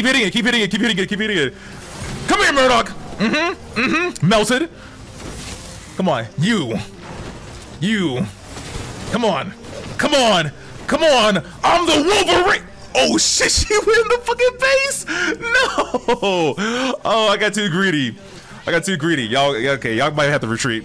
Keep hitting it. Keep hitting it. Keep hitting it. Keep hitting it. Come here, Murdoch. Mm-hmm. Mm-hmm. Melted. Come on. You. You. Come on. Come on. Come on. I'm the Wolverine. Oh, shit. She went in the fucking base. No. Oh, I got too greedy. I got too greedy. Y'all. Okay. Y'all might have to retreat.